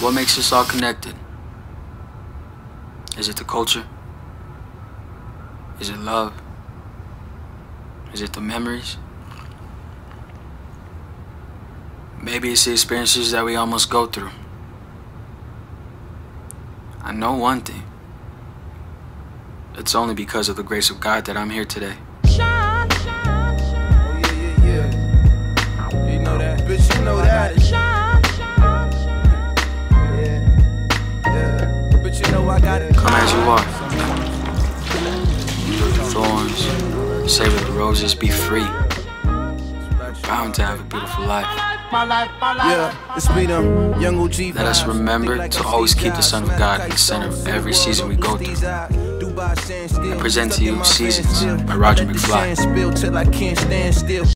What makes us all connected? Is it the culture? Is it love? Is it the memories? Maybe it's the experiences that we almost go through. I know one thing. It's only because of the grace of God that I'm here today. You know that, bitch, you know that. But you know I got it. Come as you are. Endure the thorns, savor the roses, be free. Bound to have a beautiful life. Yeah, it's been them young OG. Let us remember to always keep the Son of God in the center of every season we go through. I present to you Seasons by Rødger McFly.